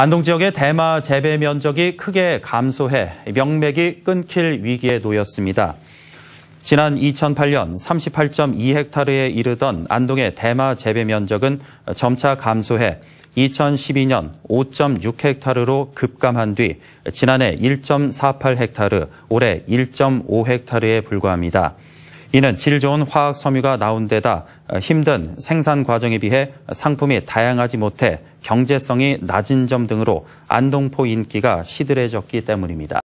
안동 지역의 대마 재배 면적이 크게 감소해 명맥이 끊길 위기에 놓였습니다. 지난 2008년 38.2헥타르에 이르던 안동의 대마 재배 면적은 점차 감소해 2012년 5.6헥타르로 급감한 뒤 지난해 1.48헥타르, 올해 1.5헥타르에 불과합니다. 이는 질 좋은 화학 섬유가 나온 데다 힘든 생산 과정에 비해 상품이 다양하지 못해 경제성이 낮은 점 등으로 안동포 인기가 시들해졌기 때문입니다.